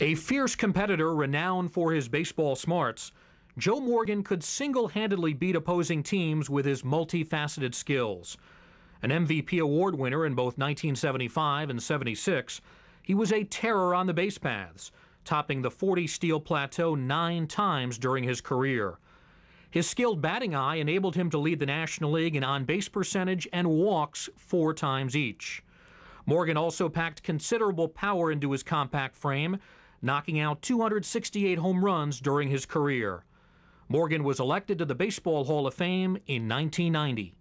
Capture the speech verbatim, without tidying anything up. A fierce competitor renowned for his baseball smarts, Joe Morgan could single-handedly beat opposing teams with his multifaceted skills. An M V P award winner in both nineteen seventy-five and seventy-six, he was a terror on the base paths, topping the forty steal plateau nine times during his career. His skilled batting eye enabled him to lead the National League in on-base percentage and walks four times each. Morgan also packed considerable power into his compact frame, knocking out two hundred sixty-eight home runs during his career. Morgan was elected to the Baseball Hall of Fame in nineteen ninety.